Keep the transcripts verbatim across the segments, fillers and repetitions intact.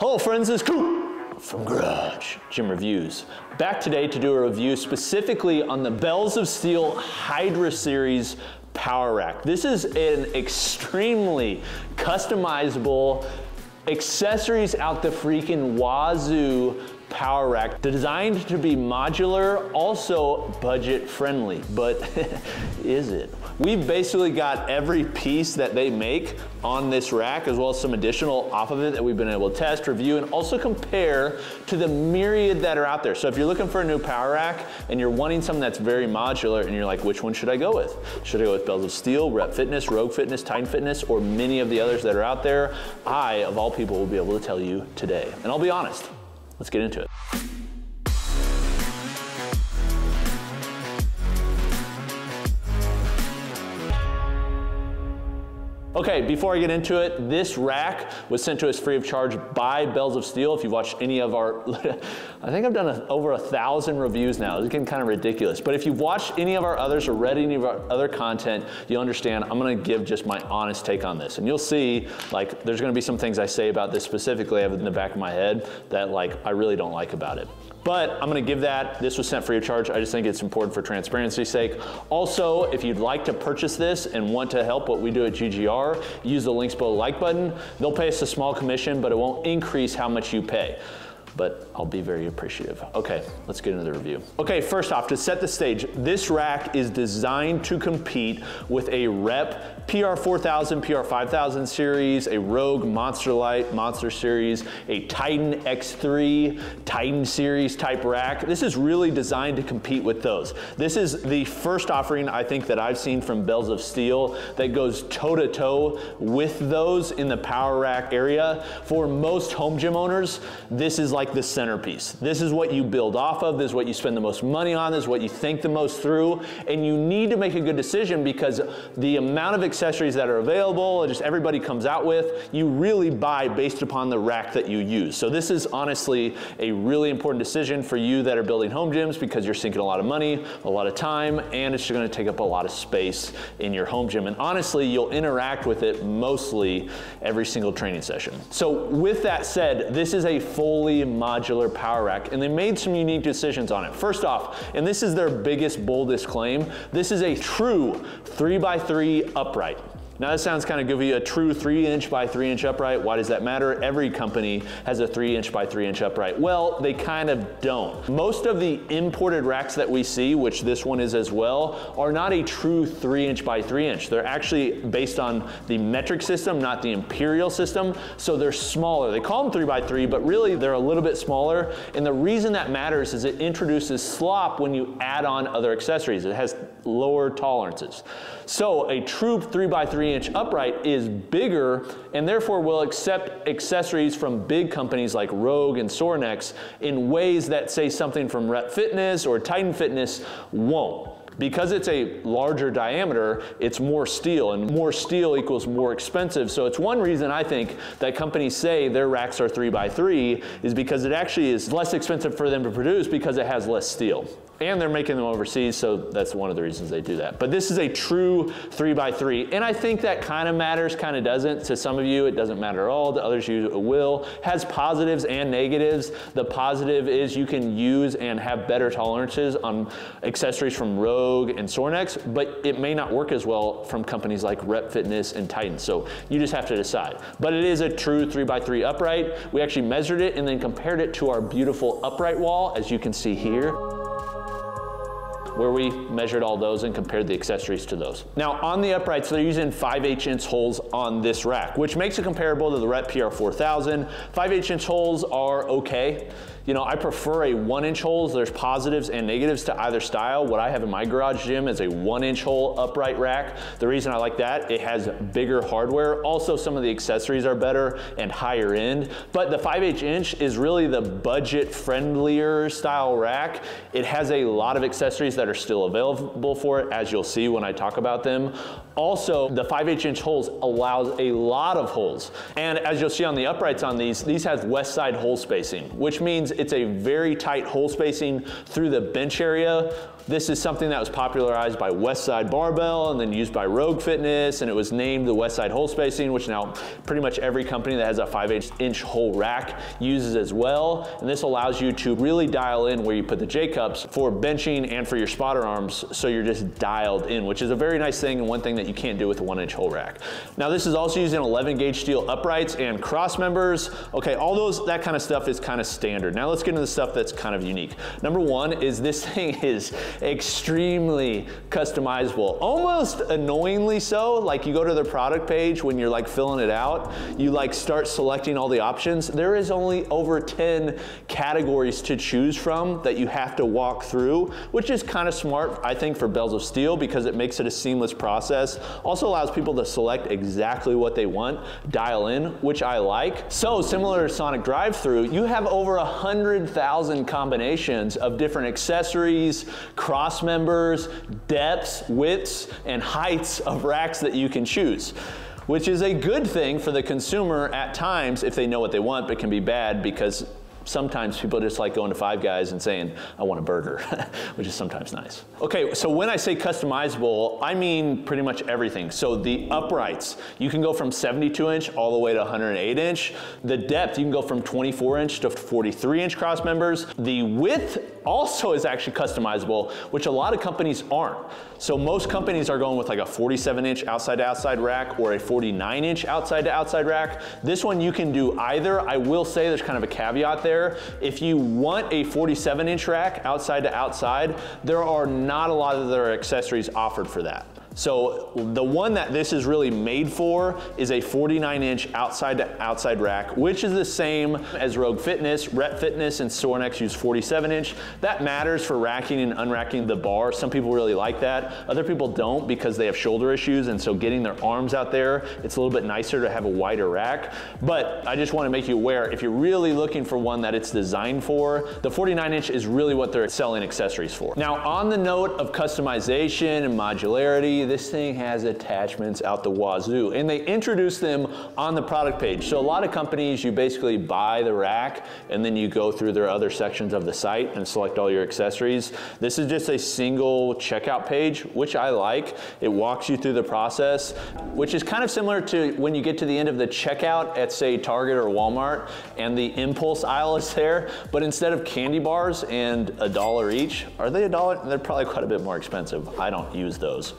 Hello friends, it's Coop from Garage Gym Reviews. Back today to do a review specifically on the Bells of Steel Hydra Series Power Rack. This is an extremely customizable, accessories out the freaking wazoo power rack, designed to be modular, also budget friendly, but is it? We've basically got every piece that they make on this rack, as well as some additional off of it that we've been able to test, review, and also compare to the myriad that are out there. So if you're looking for a new power rack and you're wanting something that's very modular and you're like, which one should I go with? Should I go with Bells of Steel, Rep Fitness, Rogue Fitness, Titan Fitness, or many of the others that are out there? I, of all people, will be able to tell you today. And I'll be honest, let's get into it. Okay, before I get into it, this rack was sent to us free of charge by Bells of Steel. If you've watched any of our, I think I've done a, over a thousand reviews now. It's getting kind of ridiculous. But if you've watched any of our others or read any of our other content, you'll understand I'm gonna give just my honest take on this. And you'll see, like, there's gonna be some things I say about this specifically I have in the back of my head that, like, I really don't like about it. But I'm gonna give that, this was sent free of charge. I just think it's important for transparency's sake. Also, if you'd like to purchase this and want to help what we do at G G R, use the links below, like button. They'll pay us a small commission, but it won't increase how much you pay. But I'll be very appreciative. Okay, let's get into the review. Okay, first off, to set the stage, this rack is designed to compete with a Rep P R four thousand, P R five thousand series, a Rogue Monster Light, Monster series, a Titan X three, Titan series type rack. This is really designed to compete with those. This is the first offering I think that I've seen from Bells of Steel that goes toe to toe with those in the power rack area. For most home gym owners, this is like like the centerpiece. This is what you build off of, this is what you spend the most money on, this is what you think the most through, and you need to make a good decision because the amount of accessories that are available, just everybody comes out with, you really buy based upon the rack that you use. So this is honestly a really important decision for you that are building home gyms because you're sinking a lot of money, a lot of time, and it's gonna take up a lot of space in your home gym. And honestly, you'll interact with it mostly every single training session. So with that said, this is a fully modular power rack, and they made some unique decisions on it. First off, and this is their biggest, boldest claim, this is a true three by three upright. Now that sounds kind of goofy, a true three inch by three inch upright. Why does that matter? Every company has a three inch by three inch upright. Well, they kind of don't. Most of the imported racks that we see, which this one is as well, are not a true three inch by three inch. They're actually based on the metric system, not the imperial system. So they're smaller. They call them three by three, but really they're a little bit smaller. And the reason that matters is it introduces slop when you add on other accessories. It has lower tolerances. So a true three by three inch upright is bigger and therefore will accept accessories from big companies like Rogue and Sorinex in ways that say something from Rep Fitness or Titan Fitness won't. Because it's a larger diameter, it's more steel, and more steel equals more expensive. So it's one reason I think that companies say their racks are three by three is because it actually is less expensive for them to produce because it has less steel. And they're making them overseas, so that's one of the reasons they do that. But this is a true three by three, and I think that kind of matters, kind of doesn't. To some of you, it doesn't matter at all. To others, you will. Has positives and negatives. The positive is you can use and have better tolerances on accessories from Rogue and Sorinex, but it may not work as well from companies like Rep Fitness and Titan. So you just have to decide. But it is a true three by three upright. We actually measured it and then compared it to our beautiful upright wall, as you can see here, where we measured all those and compared the accessories to those. Now on the uprights, they're using five eighths inch holes on this rack, which makes it comparable to the Rep P R four thousand. five eighths inch holes are okay. You know, I prefer a one inch holes. There's positives and negatives to either style. What I have in my garage gym is a one inch hole upright rack. The reason I like that, it has bigger hardware. Also, some of the accessories are better and higher end, but the five eighths inch is really the budget friendlier style rack. It has a lot of accessories that are still available for it, as you'll see when I talk about them. Also, the five eighths inch holes allows a lot of holes. And as you'll see on the uprights on these, these have Westside hole spacing, which means it's a very tight hole spacing through the bench area. This is something that was popularized by Westside Barbell and then used by Rogue Fitness, and it was named the Westside hole spacing, which now pretty much every company that has a five eighths inch hole rack uses as well. And this allows you to really dial in where you put the J-cups for benching and for your spotter arms, so you're just dialed in, which is a very nice thing and one thing that you can't do with a one inch hole rack. Now this is also using eleven gauge steel uprights and cross members. Okay, all those, that kind of stuff is kind of standard. Now let's get into the stuff that's kind of unique. Number one is this thing is extremely customizable, almost annoyingly so. Like, you go to their product page when you're like filling it out, you like start selecting all the options. There is only over ten categories to choose from that you have to walk through, which is kind of smart, I think, for Bells of Steel, because it makes it a seamless process. Also allows people to select exactly what they want, dial in, which I like. So similar to Sonic Drive-Thru, you have over a hundred thousand combinations of different accessories, cross members, depths, widths, and heights of racks that you can choose, which is a good thing for the consumer at times if they know what they want, but can be bad because sometimes people are just like going to Five Guys and saying, I want a burger, which is sometimes nice. Okay, so when I say customizable, I mean pretty much everything. So the uprights, you can go from seventy-two inch all the way to one hundred eight inch. The depth, you can go from twenty-four inch to forty-three inch cross members. The width also is actually customizable, which a lot of companies aren't. So most companies are going with like a forty-seven inch outside to outside rack or a forty-nine inch outside to outside rack. This one you can do either. I will say there's kind of a caveat there. If you want a forty-seven inch rack outside to outside, there are not a lot of their accessories offered for that. So the one that this is really made for is a forty-nine inch outside to outside rack, which is the same as Rogue Fitness. Rep Fitness and Sorinex use forty-seven inch. That matters for racking and unracking the bar. Some people really like that. Other people don't, because they have shoulder issues, and so getting their arms out there, it's a little bit nicer to have a wider rack. But I just want to make you aware, if you're really looking for one that it's designed for, the forty-nine inch is really what they're selling accessories for. Now, on the note of customization and modularity, this thing has attachments out the wazoo, and they introduce them on the product page. So a lot of companies, you basically buy the rack and then you go through their other sections of the site and select all your accessories. This is just a single checkout page, which I like. It walks you through the process, which is kind of similar to when you get to the end of the checkout at, say, Target or Walmart, and the impulse aisle is there, but instead of candy bars and a dollar each, are they a dollar? They're probably quite a bit more expensive. I don't use those,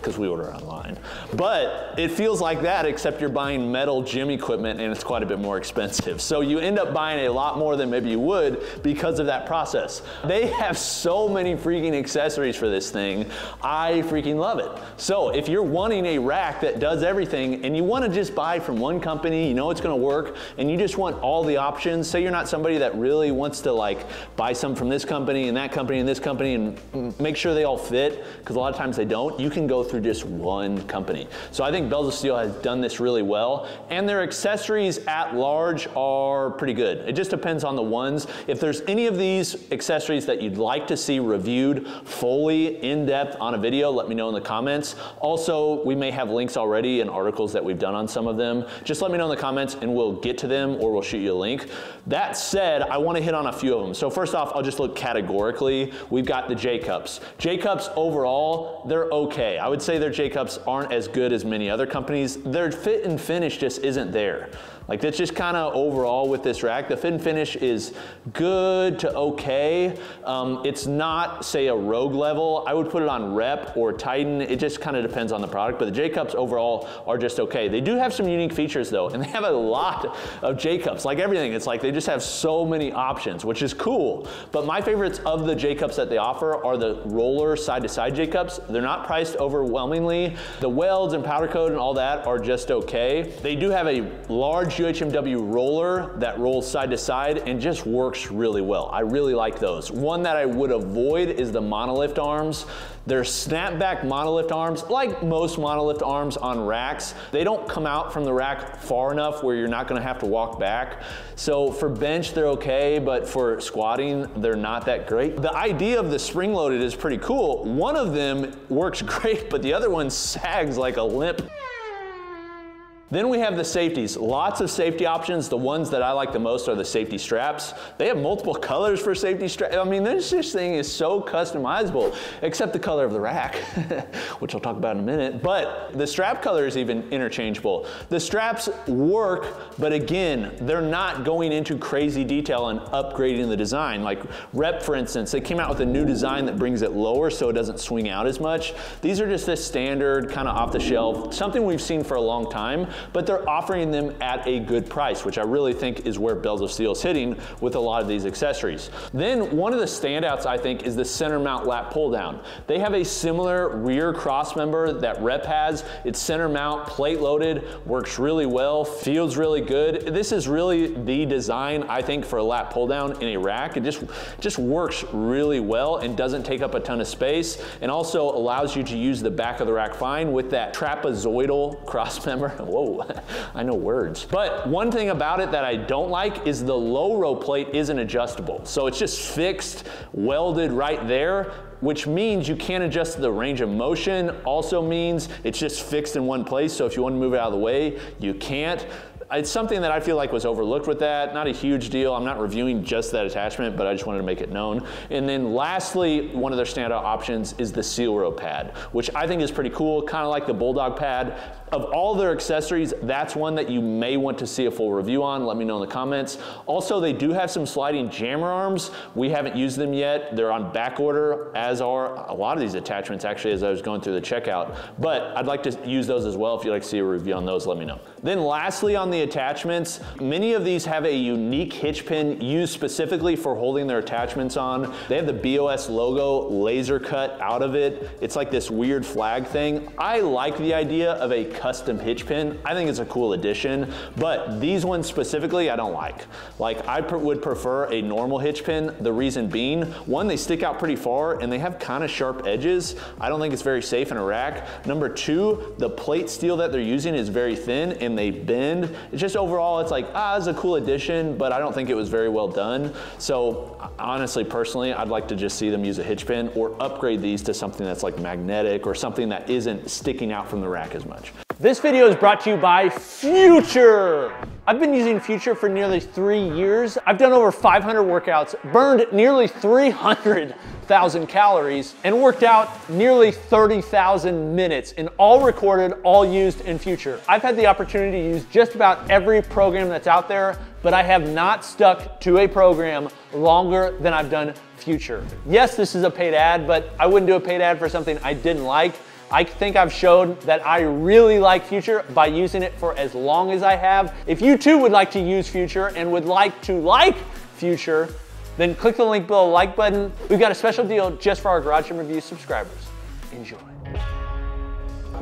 because we order online. But it feels like that, except you're buying metal gym equipment and it's quite a bit more expensive. So you end up buying a lot more than maybe you would because of that process. They have so many freaking accessories for this thing. I freaking love it. So if you're wanting a rack that does everything and you want to just buy from one company, you know it's going to work, and you just want all the options, say you're not somebody that really wants to like buy some from this company and that company and this company and make sure they all fit, because a lot of times they don't. Don't, you can go through just one company. So I think Bells of Steel has done this really well, and their accessories at large are pretty good. It just depends on the ones. If there's any of these accessories that you'd like to see reviewed fully in depth on a video, let me know in the comments. Also, we may have links already and articles that we've done on some of them. Just let me know in the comments and we'll get to them, or we'll shoot you a link. That said, I want to hit on a few of them. So first off, I'll just look categorically. We've got the J-Cups. J-Cups overall, they're okay. I would say their J-Cups aren't as good as many other companies. Their fit and finish just isn't there. Like, that's just kind of overall with this rack. The fit and finish is good to okay. Um, it's not, say, a Rogue level. I would put it on Rep or Titan. It just kind of depends on the product, but the J-Cups overall are just okay. They do have some unique features though, and they have a lot of J-Cups. Like everything, it's like they just have so many options, which is cool. But my favorites of the J-Cups that they offer are the roller side-to-side J-Cups. They're not priced overwhelmingly. The welds and powder coat and all that are just okay. They do have a large U H M W roller that rolls side to side and just works really well. I really like those. One that I would avoid is the monolift arms. They're snapback monolift arms. Like most monolift arms on racks, they don't come out from the rack far enough where you're not gonna have to walk back. So for bench, they're okay, but for squatting, they're not that great. The idea of the spring loaded is pretty cool. One of them works great, but the other one sags like a limp. Then we have the safeties. Lots of safety options. The ones that I like the most are the safety straps. They have multiple colors for safety straps. I mean, this, this thing is so customizable, except the color of the rack, which I'll talk about in a minute. But the strap color is even interchangeable. The straps work, but again, they're not going into crazy detail and upgrading the design. Like Rep, for instance, they came out with a new design that brings it lower so it doesn't swing out as much. These are just a standard kind of off the shelf, something we've seen for a long time, but they're offering them at a good price, which I really think is where Bells of Steel is hitting with a lot of these accessories. Then one of the standouts, I think, is the center mount lat pull down. They have a similar rear cross member that Rep has. It's center mount, plate loaded, works really well, feels really good. This is really the design, I think, for a lat pull down in a rack. It just, just works really well and doesn't take up a ton of space, and also allows you to use the back of the rack fine with that trapezoidal cross member. Whoa. I know words. But one thing about it that I don't like is the low row plate isn't adjustable. So it's just fixed, welded right there, which means you can't adjust the range of motion. Also means it's just fixed in one place, so if you want to move it out of the way, you can't. It's something that I feel like was overlooked with that. Not a huge deal. I'm not reviewing just that attachment, but I just wanted to make it known. And then lastly, one of their standout options is the seal row pad, which I think is pretty cool, kind of like the Bulldog pad. Of all their accessories, that's one that you may want to see a full review on. Let me know in the comments. Also, they do have some sliding jammer arms. We haven't used them yet. They're on back order, as are a lot of these attachments, actually, as I was going through the checkout. But I'd like to use those as well. If you'd like to see a review on those, let me know. Then lastly, on the attachments, many of these have a unique hitch pin used specifically for holding their attachments on. They have the B O S logo laser cut out of it. It's like this weird flag thing. I like the idea of a custom hitch pin. I think it's a cool addition, but these ones specifically I don't like. Like I pr- would prefer a normal hitch pin. The reason being, one, they stick out pretty far and they have kind of sharp edges. I don't think it's very safe in a rack. Number two, the plate steel that they're using is very thin and they bend. It's just overall, it's like, ah, it's a cool addition, but I don't think it was very well done. So honestly, personally, I'd like to just see them use a hitch pin or upgrade these to something that's like magnetic or something that isn't sticking out from the rack as much. This video is brought to you by Future. I've been using Future for nearly three years. I've done over five hundred workouts, burned nearly three hundred thousand calories, and worked out nearly thirty thousand minutes, and all recorded, all used in Future. I've had the opportunity to use just about every program that's out there, but I have not stuck to a program longer than I've done Future. Yes, this is a paid ad, but I wouldn't do a paid ad for something I didn't like. I think I've shown that I really like Future by using it for as long as I have. If you too would like to use Future and would like to like Future, then click the link below, like button. We've got a special deal just for our Garage Gym Review subscribers. Enjoy.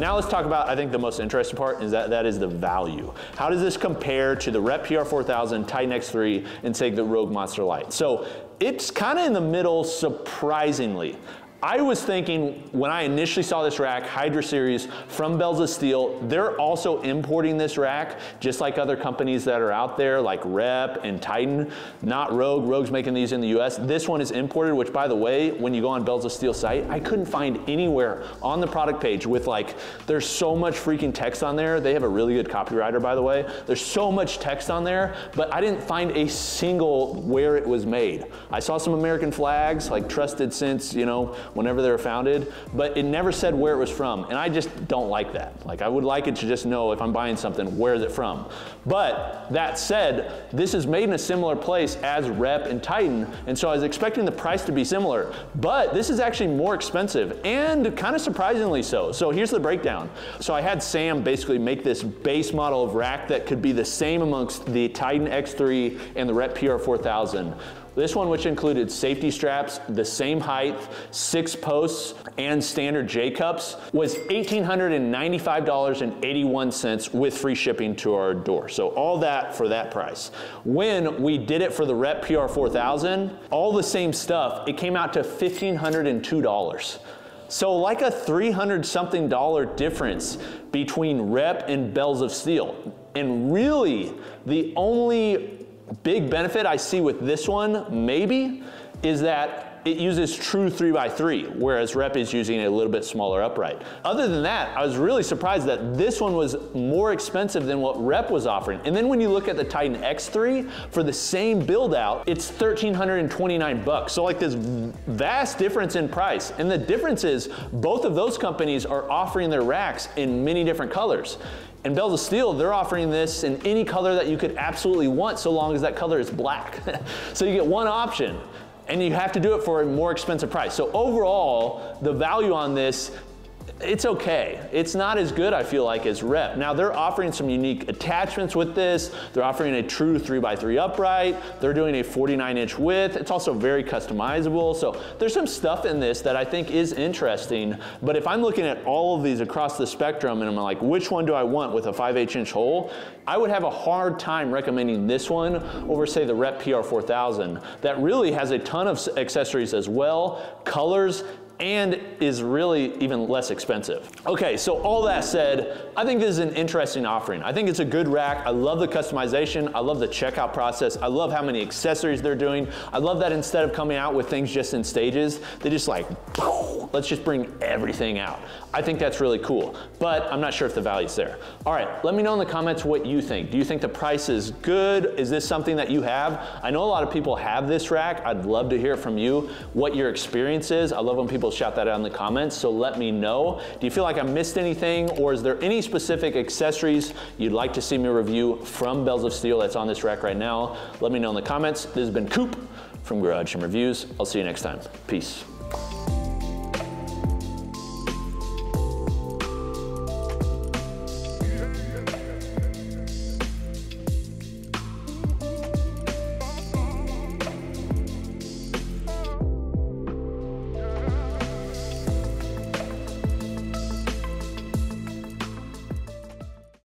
Now let's talk about, I think the most interesting part is that that is the value. How does this compare to the Rep P R four thousand, Titan X three, and say the Rogue Monster Lite? So it's kind of in the middle, surprisingly. I was thinking when I initially saw this rack, Hydra Series from Bells of Steel, they're also importing this rack, just like other companies that are out there, like Rep and Titan, not Rogue. Rogue's making these in the U S. This one is imported, which by the way, when you go on Bells of Steel site, I couldn't find anywhere on the product page with like, there's so much freaking text on there. They have a really good copywriter, by the way. There's so much text on there, but I didn't find a single where it was made. I saw some American flags, like trusted since, you know, whenever they were founded, but it never said where it was from, and I just don't like that. Like I would like it to just know if I'm buying something, where is it from? But that said, this is made in a similar place as Rep and Titan, and so I was expecting the price to be similar, but this is actually more expensive, and kind of surprisingly so. So here's the breakdown. So I had Sam basically make this base model of rack that could be the same amongst the Titan X three and the Rep P R four thousand. This one, which included safety straps, the same height, six six posts and standard J cups was one thousand eight hundred ninety-five dollars and eighty-one cents with free shipping to our door. So all that for that price. When we did it for the Rep P R four thousand, all the same stuff, it came out to one thousand five hundred two dollars. So like a three hundred something dollar difference between Rep and Bells of Steel. And really, the only big benefit I see with this one, maybe, is that it uses true three by three, whereas Rep is using a little bit smaller upright. Other than that, I was really surprised that this one was more expensive than what Rep was offering. And then when you look at the Titan X three, for the same build out, it's one thousand three hundred twenty-nine bucks. So like this vast difference in price. And the difference is both of those companies are offering their racks in many different colors. And Bells of Steel, they're offering this in any color that you could absolutely want so long as that color is black. So you get one option and you have to do it for a more expensive price. So overall, the value on this, it's okay. It's not as good, I feel like, as Rep. Now they're offering some unique attachments with this. They're offering a true three by three upright. They're doing a forty-nine inch width. It's also very customizable. So there's some stuff in this that I think is interesting, but if I'm looking at all of these across the spectrum and I'm like, which one do I want with a five eighths inch hole? I would have a hard time recommending this one over say the Rep P R four thousand. That really has a ton of accessories as well, colors, and is really even less expensive. Okay, so all that said, I think this is an interesting offering. I think it's a good rack. I love the customization. I love the checkout process. I love how many accessories they're doing. I love that instead of coming out with things just in stages, they just like, let's just bring everything out. I think that's really cool, but I'm not sure if the value's there. All right, let me know in the comments what you think. Do you think the price is good? Is this something that you have? I know a lot of people have this rack. I'd love to hear from you what your experience is. I love when people shout that out in the comments, so let me know. Do you feel like I missed anything, or is there any specific accessories you'd like to see me review from Bells of Steel that's on this rack right now? Let me know in the comments. This has been Coop from Garage Gym Reviews. I'll see you next time. Peace.